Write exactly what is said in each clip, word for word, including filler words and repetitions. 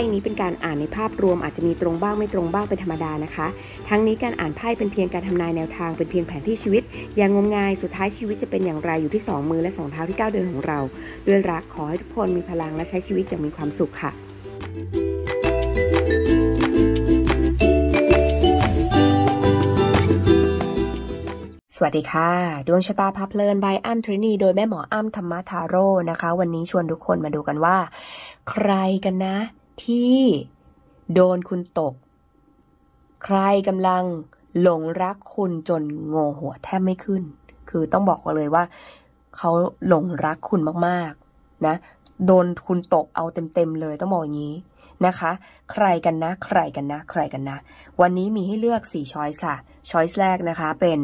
พ่นี้เป็นการอ่านในภาพรวมอาจจะมีตรงบ้างไม่ตรงบ้างเป็นธรรมดานะคะทั้งนี้การอ่านไพ่เป็นเพียงการทำนายแนวทางเป็นเพียงแผนที่ชีวิตอย่างงมงายสุดท้ายชีวิตจะเป็นอย่างไรอยู่ที่สองมือและสองเท้าที่ก้าวเดินของเราด้วยรักขอให้ทุกคนมีพลังและใช้ชีวิตอย่างมีความสุขค่ะสวัสดีค่ะดวงชะตาพาเพลิน by อ้ำ Tharineeโดยแม่หมออ้ำธรรมทาโร่นะคะวันนี้ชวนทุกคนมาดูกันว่าใครกันนะที่โดนคุณตกใครกำลังหลงรักคุณจนโง่หัวแทบไม่ขึ้นคือต้องบอกว่าเลยว่าเขาหลงรักคุณมากๆนะโดนคุณตกเอาเต็มๆเลยต้องบอกอย่างนี้นะคะใครกันนะใครกันนะใครกันนะวันนี้มีให้เลือกสี่ ช้อยส์ค่ะช้อยส์แรกนะคะเป็น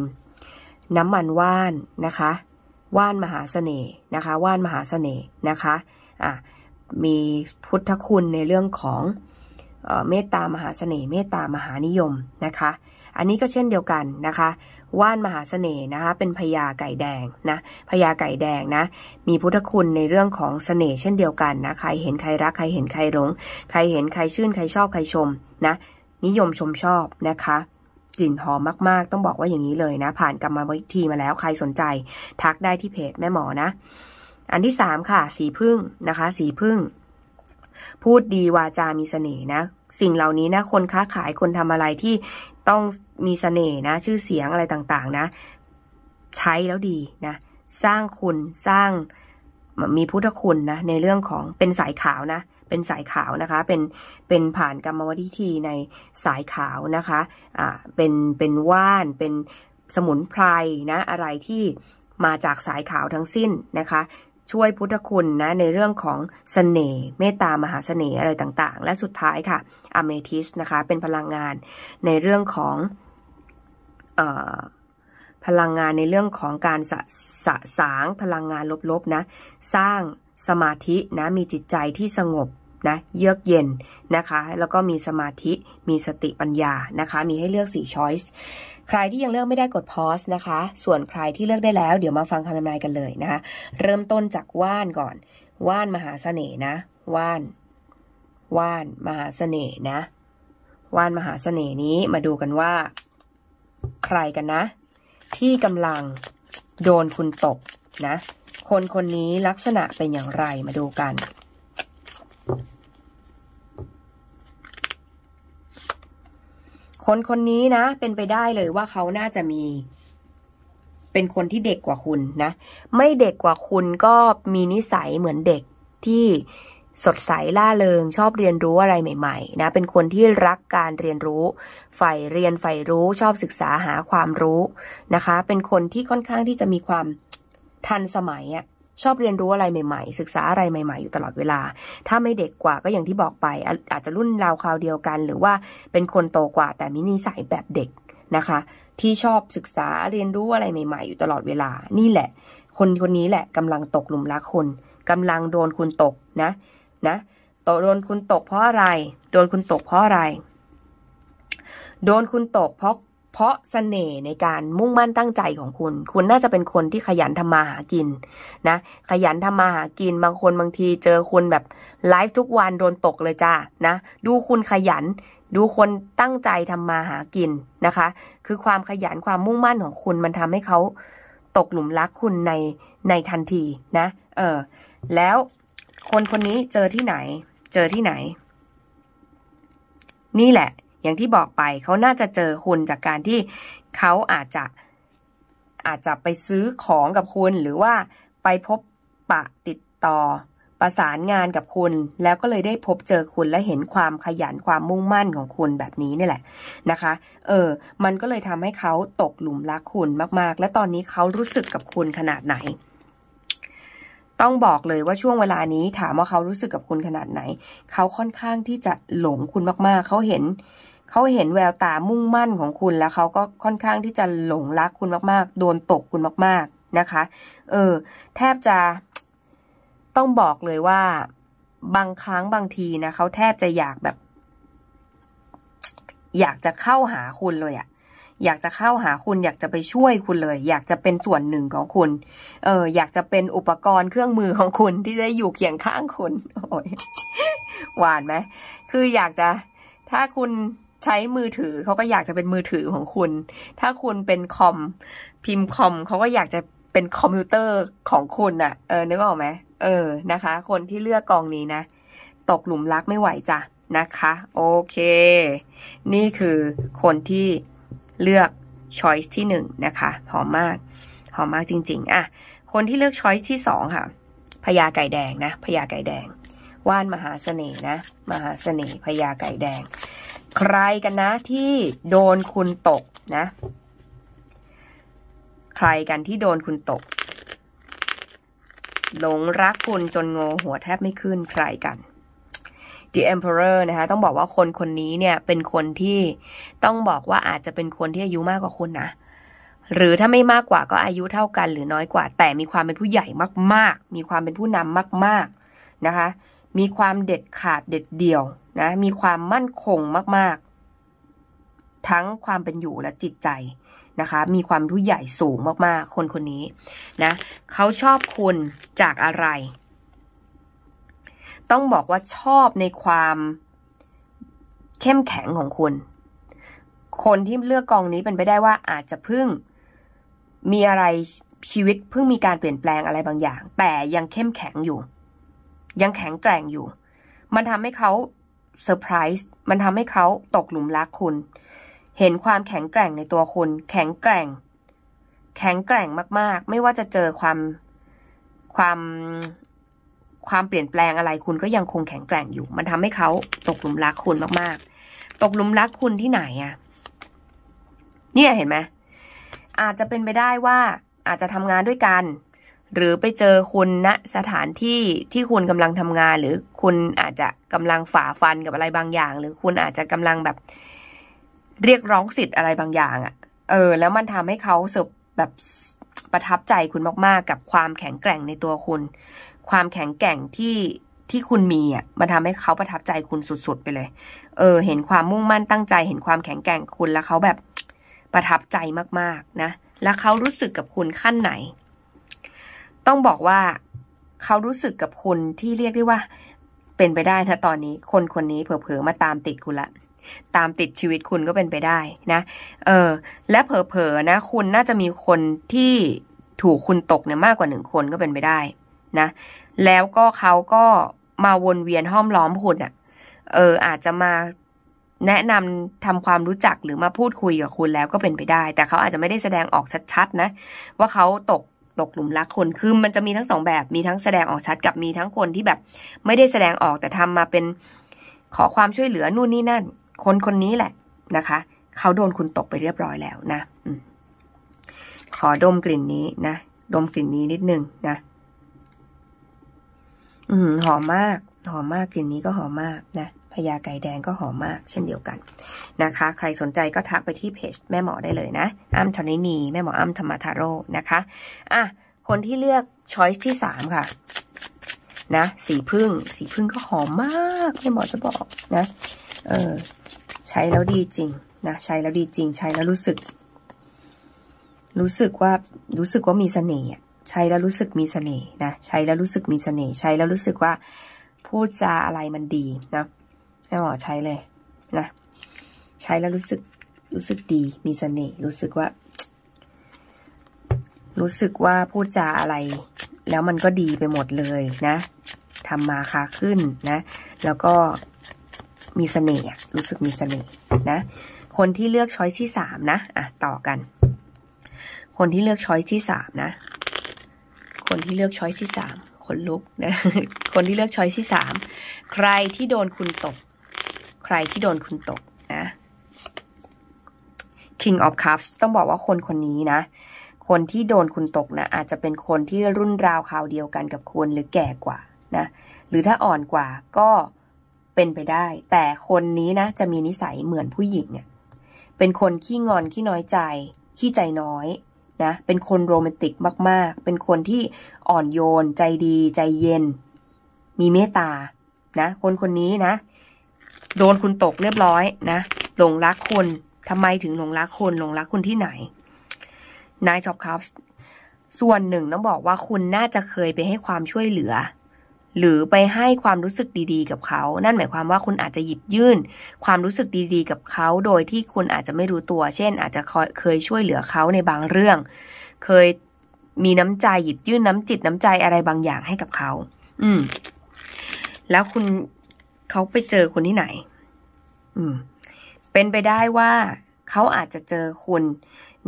น้ำมันว่านนะคะว่านมหาเสน่ห์นะคะว่านมหาเสน่ห์นะคะอ่ะมีพุทธคุณในเรื่องของเอ่อเมตตามหาเสน่ห์เมตตามหานิยมนะคะอันนี้ก็เช่นเดียวกันนะคะว่านมหาเสน่ห์นะคะเป็นพญาไก่แดงนะพญาไก่แดงนะมีพุทธคุณในเรื่องของเสน่ห์เช่นเดียวกันนะใครเห็นใครรักใครเห็นใครหลงใครเห็นใครชื่นใครชอบใครชมนะนิยมชมชอบนะคะกลิ่นหอมมากๆต้องบอกว่าอย่างนี้เลยนะผ่านกรรมวิธีมาแล้วใครสนใจทักได้ที่เพจแม่หมอนะอันที่สามค่ะสีผึ้งนะคะสีผึ้งพูดดีวาจามีเสน่ห์นะสิ่งเหล่านี้นะคนค้าขายคนทำอะไรที่ต้องมีเสน่ห์นะชื่อเสียงอะไรต่างๆนะใช้แล้วดีนะสร้างคุณสร้างมีพุทธคุณนะในเรื่องของเป็นสายขาวนะเป็นสายขาวนะคะเป็นเป็นผ่านกรรมวิธีในสายขาวนะคะอ่าเป็นเป็นว่านเป็นสมุนไพรนะอะไรที่มาจากสายขาวทั้งสิ้นนะคะช่วยพุทธคุณนะในเรื่องของเสน่ห์เมตตามหาเสน่ห์อะไรต่างๆและสุดท้ายค่ะอเมทิสนะคะเป็นพลังงานในเรื่องของเอ่อพลังงานในเรื่องของการสะสะสางพลังงานลบๆนะสร้างสมาธินะมีจิตใจที่สงบนะเยือกเย็นนะคะแล้วก็มีสมาธิมีสติปัญญานะคะมีให้เลือกสี่ choice ใครที่ยังเลือกไม่ได้กด pause นะคะส่วนใครที่เลือกได้แล้วเดี๋ยวมาฟังคำทำนายกันเลยนะคะเริ่มต้นจากว่านก่อนว่านมหาเสน่ห์นะว่านว่านมหาเสน่ห์นะว่านมหาเสน่ห์นี้มาดูกันว่าใครกันนะที่กำลังโดนคุณตกนะคนคนนี้ลักษณะเป็นอย่างไรมาดูกันคนคนนี้นะเป็นไปได้เลยว่าเขาน่าจะมีเป็นคนที่เด็กกว่าคุณนะไม่เด็กกว่าคุณก็มีนิสัยเหมือนเด็กที่สดใสล่าเริงชอบเรียนรู้อะไรใหม่ๆนะเป็นคนที่รักการเรียนรู้ใฝ่เรียนใฝ่รู้ชอบศึกษาหาความรู้นะคะเป็นคนที่ค่อนข้างที่จะมีความทันสมัยอ่ะชอบเรียนรู้อะไรใหม่ๆศึกษาอะไรใหม่ๆอยู่ตลอดเวลาถ้าไม่เด็กกว่าก็อย่างที่บอกไปอาจจะรุ่นราวคราวเดียวกันหรือว่าเป็นคนโตกว่าแต่มีนิสัยแบบเด็กนะคะที่ชอบศึกษาเรียนรู้อะไรใหม่ๆอยู่ตลอดเวลานี่แหละคนคนนี้แหละกำลังตกหลุมรักคุณกำลังโดนคุณตกนะนะตกโดนคุณตกเพราะอะไรโดนคุณตกเพราะอะไรโดนคุณตกเพราะเพราะเสน่ห์ในการมุ่งมั่นตั้งใจของคุณคุณน่าจะเป็นคนที่ขยันทำมาหากินนะขยันทำมาหากินบางคนบางทีเจอคุณแบบไลฟ์ทุกวันโดนตกเลยจ้านะดูคุณขยันดูคนตั้งใจทำมาหากินนะคะคือความขยันความมุ่งมั่นของคุณมันทำให้เขาตกหลุมรักคุณในในทันทีนะเออแล้วคนคนนี้เจอที่ไหนเจอที่ไหนนี่แหละอย่างที่บอกไปเขาน่าจะเจอคุณจากการที่เขาอาจจะอาจจะไปซื้อของกับคุณหรือว่าไปพบปะติดต่อประสานงานกับคุณแล้วก็เลยได้พบเจอคุณและเห็นความขยันความมุ่งมั่นของคุณแบบนี้นี่แหละนะคะเออมันก็เลยทำให้เขาตกหลุมรักคุณมากๆและตอนนี้เขารู้สึกกับคุณขนาดไหนต้องบอกเลยว่าช่วงเวลานี้ถามว่าเขารู้สึกกับคุณขนาดไหนเขาค่อนข้างที่จะหลงคุณมากๆเขาเห็นเขาเห็นแววตามุ่งมั่นของคุณแล้วเขาก็ค่อนข้างที่จะหลงรักคุณมากๆโดนตกคุณมากๆนะคะเออแทบจะต้องบอกเลยว่าบางครั้งบางทีนะเขาแทบจะอยากแบบอยากจะเข้าหาคุณเลยอะอยากจะเข้าหาคุณอยากจะไปช่วยคุณเลยอยากจะเป็นส่วนหนึ่งของคุณเอออยากจะเป็นอุปกรณ์เครื่องมือของคุณที่ได้อยู่เคียงข้างคุณโอ้ย หวานไหมคืออยากจะถ้าคุณใช้มือถือเขาก็อยากจะเป็นมือถือของคุณถ้าคุณเป็นคอมพิมพ์คอมเขาก็อยากจะเป็นคอมพิวเตอร์ของคุณน่ะเออนึกออกไหมเออนะคะคนที่เลือกกองนี้นะตกหลุมรักไม่ไหวจ้ะนะคะโอเคนี่คือคนที่เลือก choice ที่หนึ่งนะคะหอมมากหอมมากจริงๆอ่ะคนที่เลือก choice ที่สองค่ะพญาไก่แดงนะพญาไก่แดงว่านมหาเสน่ห์นะมหาเสน่ห์พญาไก่แดงใครกันนะที่โดนคุณตกนะใครกันที่โดนคุณตกหลงรักคุณจนโง่หัวแทบไม่ขึ้นใครกัน The Emperor นะคะต้องบอกว่าคนคนนี้เนี่ยเป็นคนที่ต้องบอกว่าอาจจะเป็นคนที่อายุมากกว่าคุณนะหรือถ้าไม่มากกว่าก็อายุเท่ากันหรือน้อยกว่าแต่มีความเป็นผู้ใหญ่มากๆมีความเป็นผู้นำมากๆนะคะมีความเด็ดขาดเด็ดเดี่ยวนะมีความมั่นคงมากๆทั้งความเป็นอยู่และจิตใจนะคะมีความผู้ใหญ่สูงมากๆคนคนนี้นะเขาชอบคุณจากอะไรต้องบอกว่าชอบในความเข้มแข็งของคุณคนที่เลือกกองนี้เป็นไปได้ว่าอาจจะเพิ่งมีอะไรชีวิตเพิ่งมีการเปลี่ยนแปลงอะไรบางอย่างแต่ยังเข้มแข็งอยู่ยังแข็งแกร่งอยู่มันทำให้เขาเซอร์ไพรส์มันทำให้เขาตกหลุมรักคุณเห็นความแข็งแกร่งในตัวคุณแข็งแกร่งแข็งแกร่งมากๆไม่ว่าจะเจอความความความเปลี่ยนแปลงอะไรคุณก็ยังคงแข็งแกร่งอยู่มันทำให้เขาตกหลุมรักคุณมากๆตกหลุมรักคุณที่ไหนอ่ะเนี่ยเห็นไหมอาจจะเป็นไปได้ว่าอาจจะทำงานด้วยกันหรือไปเจอคุณณสถานที่ที่คุณกำลังทำงานหรือคุณอาจจะกำลังฝ่าฟันกับอะไรบางอย่างหรือคุณอาจจะกำลังแบบเรียกร้องสิทธิ์อะไรบางอย่างอ่ะเออแล้วมันทำให้เขาสึกแบบประทับใจคุณมากๆกับความแข็งแกร่งในตัวคุณความแข็งแกร่งที่ที่คุณมีอ่ะมันทำให้เขาประทับใจคุณสุดๆไปเลยเออเห็นความมุ่งมั่นตั้งใจเห็นความแข็งแกร่งคุณแล้วเขาแบบประทับใจมากๆนะแล้วเขารู้สึกกับคุณขั้นไหนต้องบอกว่าเขารู้สึกกับคุณที่เรียกได้ว่าเป็นไปได้นะตอนนี้คนคนนี้เผลอๆมาตามติดคุณละตามติดชีวิตคุณก็เป็นไปได้นะเออและเผลอๆนะคุณน่าจะมีคนที่ถูกคุณตกเนี่ยมากกว่าหนึ่งคนก็เป็นไปได้นะแล้วก็เขาก็มาวนเวียนห้อมล้อมคุณอ่ะเอออาจจะมาแนะนำทำความรู้จักหรือมาพูดคุยกับคุณแล้วก็เป็นไปได้แต่เขาอาจจะไม่ได้แสดงออกชัดๆนะว่าเขาตกตกหลุมรักคนคือมันจะมีทั้งสองแบบมีทั้งแสดงออกชัดกับมีทั้งคนที่แบบไม่ได้แสดงออกแต่ทำมาเป็นขอความช่วยเหลือนู่นนี่นั่นคนคนนี้แหละนะคะเขาโดนคุณตกไปเรียบร้อยแล้วนะขอดมกลิ่นนี้นะดมกลิ่นนี้นิดนึงนะอืมหอมมากหอมมากกลิ่นนี้ก็หอมมากนะพญาไก่แดงก็หอมมากเช่นเดียวกันนะคะใครสนใจก็ทักไปที่เพจแม่หมอได้เลยนะอ้ำธรินีแม่หมออ้ำธรรมทาโร่นะคะอ่ะคนที่เลือกช้อยส์ที่สามค่ะนะสีพึ่งสีพึ่งก็หอมมากแม่หมอจะบอกนะเออใช้แล้วดีจริงนะใช้แล้วดีจริงใช้แล้วรู้สึกรู้สึกว่ารู้สึกว่ามีเสน่ห์ใช้แล้วรู้สึกมีเสน่ห์นะใช้แล้วรู้สึกมีเสน่ห์ใช้แล้วรู้สึกว่าพูดจาอะไรมันดีนะแม่หมอใช้เลยนะใช้แล้วรู้สึกรู้สึกดีมีเสน่ห์รู้สึกว่ารู้สึกว่าพูดจาอะไรแล้วมันก็ดีไปหมดเลยนะทำมาค้าขึ้นนะแล้วก็มีเสน่ห์รู้สึกมีเสน่ห์นะคนที่เลือกช้อยที่สามนะอ่ะต่อกันคนที่เลือกช้อยที่สามนะคนที่เลือกช้อยที่สามคนลุกนะคนที่เลือกช้อยที่สามใครที่โดนคุณตกใครที่โดนคุณตกนะ King of Cups ต้องบอกว่าคนคนนี้นะคนที่โดนคุณตกนะอาจจะเป็นคนที่รุ่นราวคราวเดียวกันกับคุณหรือแก่กว่านะหรือถ้าอ่อนกว่าก็เป็นไปได้แต่คนนี้นะจะมีนิสัยเหมือนผู้หญิงเนี่ยเป็นคนขี้งอนขี้น้อยใจขี้ใจน้อยนะเป็นคนโรแมนติกมากๆเป็นคนที่อ่อนโยนใจดีใจเย็นมีเมตตานะคนคนนี้นะโดนคุณตกเรียบร้อยนะหลงรักคุณทำไมถึงหลงรักคุณหลงรักคุณที่ไหนนายท็อปครับส่วนหนึ่งต้องบอกว่าคุณน่าจะเคยไปให้ความช่วยเหลือ หรือไปให้ความรู้สึกดีๆกับเขานั่นหมายความว่าคุณอาจจะหยิบยื่นความรู้สึกดีๆกับเขาโดยที่คุณอาจจะไม่รู้ตัวเช่นอาจจะเคยช่วยเหลือเขาในบางเรื่องเคยมีน้ำใจหยิบยื่นน้ำจิตน้ำใจอะไรบางอย่างให้กับเขาอืมแล้วคุณเขาไปเจอคุณที่ไหนอืมเป็นไปได้ว่าเขาอาจจะเจอคุณ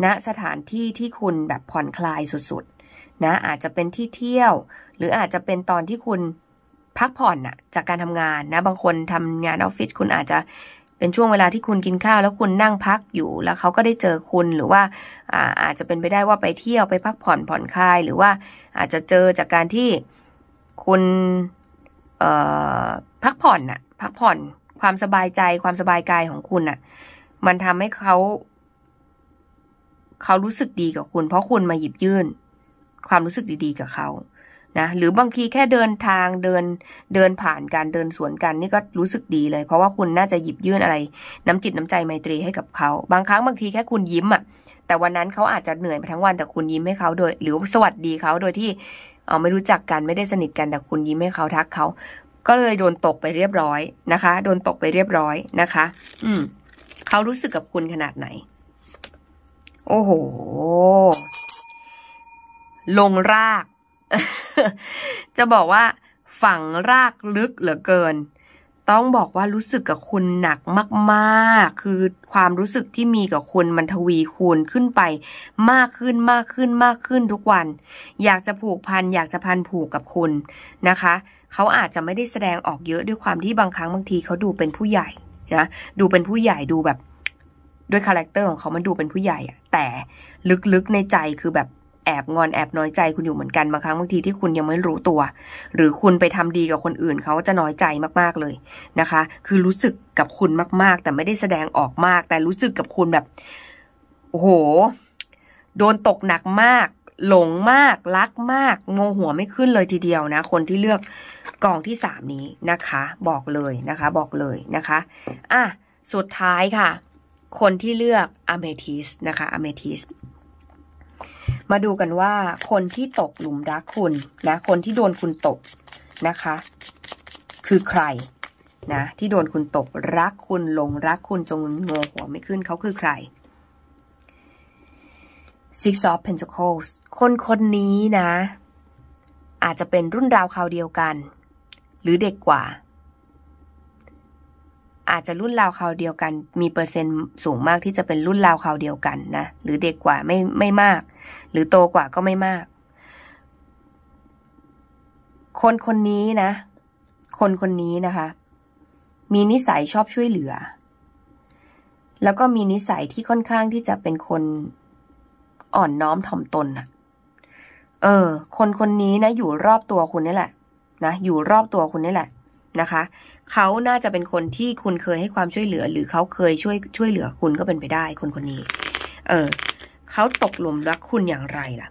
ณสถานที่ที่คุณแบบผ่อนคลายสุดๆนะอาจจะเป็นที่เที่ยวหรืออาจจะเป็นตอนที่คุณพักผ่อนนะจากการทำงานนะบางคนทำงานออฟฟิศคุณอาจจะเป็นช่วงเวลาที่คุณกินข้าวแล้วคุณนั่งพักอยู่แล้วเขาก็ได้เจอคุณหรือว่าอ่าอาจจะเป็นไปได้ว่าไปเที่ยวไปพักผ่อนผ่อนคลายหรือว่าอาจจะเจอจากการที่คุณเอ่อพักผ่อนน่ะพักผ่อนความสบายใจความสบายกายของคุณน่ะมันทำให้เขาเขารู้สึกดีกับคุณเพราะคุณมาหยิบยื่นความรู้สึกดีๆกับเขานะหรือบางทีแค่เดินทางเดินเดินผ่านการเดินสวนกันนี่ก็รู้สึกดีเลยเพราะว่าคุณน่าจะหยิบยื่นอะไรน้ำจิตน้ำใจไมตรีให้กับเขาบางครั้งบางทีแค่คุณยิ้มอ่ะแต่วันนั้นเขาอาจจะเหนื่อยมาทั้งวันแต่คุณยิ้มให้เขาโดยหรือสวัสดีเขาโดยที่เอาไม่รู้จักกันไม่ได้สนิทกันแต่คุณยิ้มให้เขาทักเขาก็เลยโดนตกไปเรียบร้อยนะคะโดนตกไปเรียบร้อยนะคะอืมเขารู้สึกกับคุณขนาดไหนโอ้โหลงราก จะบอกว่าฝังรากลึกเหลือเกินต้องบอกว่ารู้สึกกับคุณหนักมากๆคือความรู้สึกที่มีกับคุณมันทวีคูณขึ้นไปมากขึ้นมากขึ้นมากขึ้นทุกวันอยากจะผูกพันอยากจะพันผูกกับคุณนะคะเขาอาจจะไม่ได้แสดงออกเยอะด้วยความที่บางครั้งบางทีเขาดูเป็นผู้ใหญ่นะดูเป็นผู้ใหญ่ดูแบบด้วยคาแรคเตอร์ของเขามันดูเป็นผู้ใหญ่อะแต่ลึกๆในใจคือแบบแอบงอนแอบน้อยใจคุณอยู่เหมือนกันบางครั้งบางทีที่คุณยังไม่รู้ตัวหรือคุณไปทำดีกับคนอื่นเขาจะน้อยใจมากๆเลยนะคะคือรู้สึกกับคุณมากๆแต่ไม่ได้แสดงออกมากแต่รู้สึกกับคุณแบบโอ้โหโดนตกหนักมากหลงมากรักมากงงหัวไม่ขึ้นเลยทีเดียวนะคนที่เลือกกองที่สามนี้นะคะบอกเลยนะคะบอกเลยนะคะอ่ะสุดท้ายค่ะคนที่เลือกอะเมทิสนะคะอะเมทิสมาดูกันว่าคนที่ตกหลุมรักคุณนะคนที่โดนคุณตกนะคะคือใครนะที่โดนคุณตกรักคุณหลงรักคุณจนงงหัวไม่ขึ้นเขาคือใคร Six of Pentacles คนคนนี้นะอาจจะเป็นรุ่นราวคราวเดียวกันหรือเด็กกว่าอาจจะรุ่นราวคราวเดียวกันมีเปอร์เซ็นต์สูงมากที่จะเป็นรุ่นราวคราวเดียวกันนะหรือเด็กกว่าไม่ไม่มากหรือโตกว่าก็ไม่มากคนคนนี้นะคนคนนี้นะคะมีนิสัยชอบช่วยเหลือแล้วก็มีนิสัยที่ค่อนข้างที่จะเป็นคนอ่อนน้อมถ่อมตนนะเออคนคนนี้นะอยู่รอบตัวคุณนี่แหละนะอยู่รอบตัวคุณนี่แหละนะคะเขาน่าจะเป็นคนที่คุณเคยให้ความช่วยเหลือหรือเขาเคยช่วยช่วยเหลือคุณก็เป็นไปได้คนคนนี้เออเขาตกหลุมรักคุณอย่างไรล่ะ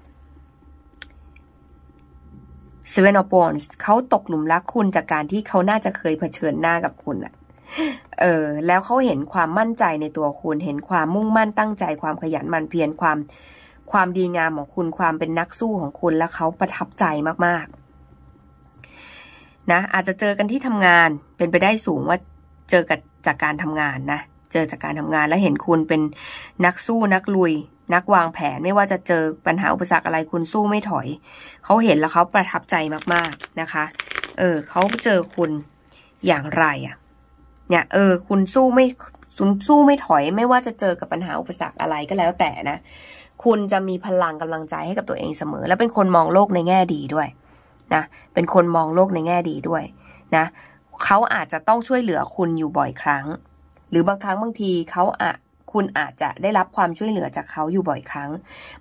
Seven of Wands เขาตกหลุมรักคุณจากการที่เขาน่าจะเคยเผชิญหน้ากับคุณอะเออแล้วเขาเห็นความมั่นใจในตัวคุณเห็นความมุ่งมั่นตั้งใจความขยันหมั่นเพียรความความดีงามของคุณความเป็นนักสู้ของคุณและเขาประทับใจมากๆนะอาจจะเจอกันที่ทำงานเป็นไปได้สูงว่าเจอกันจากการทำงานนะเจอจากการทำงานแล้วเห็นคุณเป็นนักสู้นักลุยนักวางแผนไม่ว่าจะเจอปัญหาอุปสรรคอะไรคุณสู้ไม่ถอยเขาเห็นแล้วเขาประทับใจมากๆนะคะเออเขาเจอคุณอย่างไรอ่ะเนี่ยเออคุณสู้ไม่สู้ไม่ถอยไม่ว่าจะเจอกับปัญหาอุปสรรคอะไรก็แล้วแต่นะคุณจะมีพลังกำลังใจให้กับตัวเองเสมอและเป็นคนมองโลกในแง่ดีด้วยนะเป็นคนมองโลกในแง่ดีด้วยนะเขาอาจจะต้องช่วยเหลือคุณอยู่บ่อยครั้งหรือบางครั้งบางทีเขาอะคุณอาจจะได้รับความช่วยเหลือจากเขาอยู่บ่อยครั้ง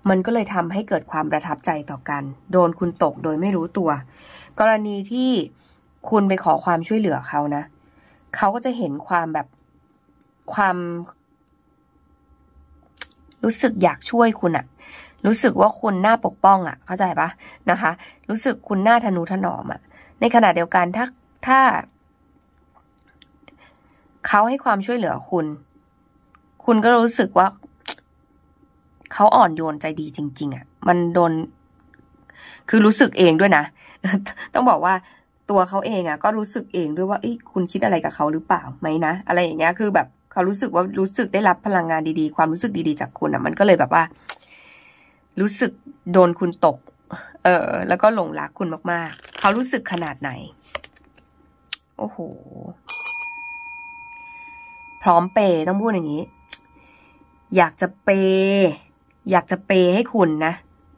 มันก็เลยทำให้เกิดความประทับใจต่อกันโดนคุณตกโดยไม่รู้ตัวกรณีที่คุณไปขอความช่วยเหลือเขานะเขาก็จะเห็นความแบบความรู้สึกอยากช่วยคุณอะรู้สึกว่าคุณน่าปกป้องอ่ะเข้าใจปะนะคะรู้สึกคุณน่าทนุถนอมอ่ะในขณะเดียวกันถ้าถ้าเขาให้ความช่วยเหลือคุณคุณก็รู้สึกว่าเขาอ่อนโยนใจดีจริงๆอ่ะมันโดนคือรู้สึกเองด้วยนะต้องบอกว่า ตัวเขาเองอ่ะก็รู้สึกเองด้วยว่าเอ้ยคุณคิดอะไรกับเขาหรือเปล่าไหมนะอะไรอย่างเงี้ยคือแบบเขารู้สึกว่ารู้สึกได้รับพลังงานดีๆความรู้สึกดีๆจากคุณอ่ะมันก็เลยแบบว่ารู้สึกโดนคุณตกเออแล้วก็หลงรักคุณมากๆเขารู้สึกขนาดไหนโอ้โหพร้อมเปย์ต้องพูดอย่างนี้อยากจะเปย์อยากจะเปย์ให้คุณนะ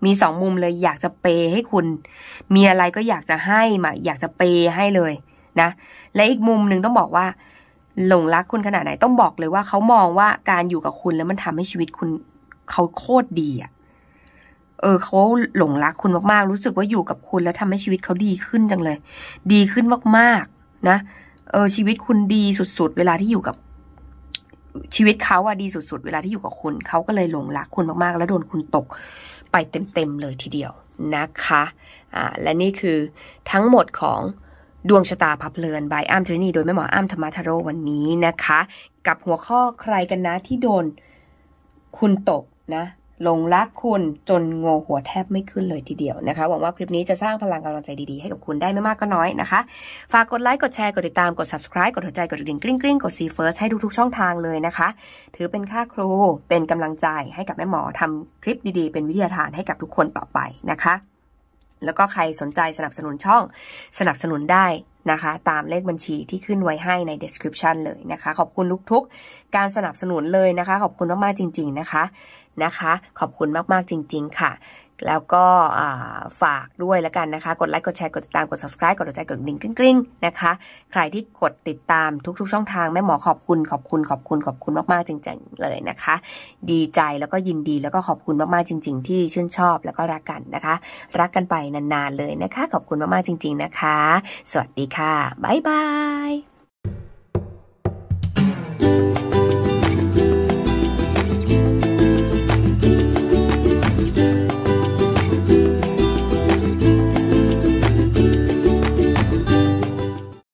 มีสองมุมเลยอยากจะเปย์ให้คุณมีอะไรก็อยากจะให้มาอยากจะเปย์ให้เลยนะและอีกมุมหนึ่งต้องบอกว่าหลงรักคุณขนาดไหนต้องบอกเลยว่าเขามองว่าการอยู่กับคุณแล้วมันทำให้ชีวิตคุณเขาโคตรดีอ่ะเออเขาหลงรักคุณมากๆรู้สึกว่าอยู่กับคุณแล้วทำให้ชีวิตเขาดีขึ้นจังเลยดีขึ้นมากๆนะเออชีวิตคุณดีสุดๆเวลาที่อยู่กับชีวิตเขาอะดีสุดๆเวลาที่อยู่กับคุณเขาก็เลยหลงรักคุณมากๆแล้วโดนคุณตกไปเต็มๆเลยทีเดียวนะคะอ่าและนี่คือทั้งหมดของดวงชะตาพับเพลิน by อ้ำ ทารินีโดยแม่หมออ้ำ ธรรมทาโร่วันนี้นะคะกับหัวข้อใครกันนะที่โดนคุณตกนะหลงรักคุณจนโง่หัวแทบไม่ขึ้นเลยทีเดียวนะคะหวังว่าคลิปนี้จะสร้างพลังกำลังใจดีๆให้กับคุณได้ไม่มากก็น้อยนะคะฝากกดไลค์กดแชร์กดติดตามกด ซับสไครบ์ กดหัวใจกดกระดิ่งกริ๊งกริ๊งกด ซี First ให้ทุกๆช่องทางเลยนะคะถือเป็นค่าครูเป็นกำลังใจให้กับแม่หมอทำคลิปดีๆเป็นวิทยาทานให้กับทุกคนต่อไปนะคะแล้วก็ใครสนใจสนับสนุนช่องสนับสนุนได้นะคะตามเลขบัญชีที่ขึ้นไว้ให้ใน description เลยนะคะขอบคุณทุกๆการสนับสนุนเลยนะคะขอบคุณมากๆจริงๆนะคะนะคะขอบคุณมากๆจริงๆค่ะแล้วก็ฝากด้วยแล้วกันนะคะกดไลค์กดแชร์กดติดตามกด ซับสไครบ์ กดหัวใจกดดิ่งกริ๊งๆนะคะใครที่กดติดตามทุกๆช่องทางแม่หมอขอบคุณขอบคุณขอบคุณขอบคุณมากๆจริงๆเลยนะคะดีใจแล้วก็ยินดีแล้วก็ขอบคุณมากๆจริงๆที่ชื่นชอบแล้วก็รักกันนะคะรักกันไปนานๆเลยนะคะขอบคุณมากๆจริงๆนะคะสวัสดีค่ะบ๊ายบาย